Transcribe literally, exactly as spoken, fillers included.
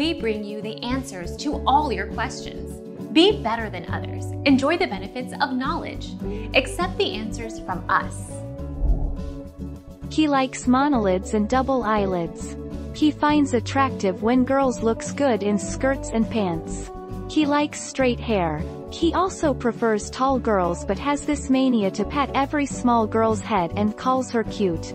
we bring you the answers to all your questions. Be better than others. Enjoy the benefits of knowledge. Accept the answers from us. He likes monolids and double eyelids. He finds attractive when girls looks good in skirts and pants. He likes straight hair. He also prefers tall girls but has this mania to pat every small girl's head and calls her cute.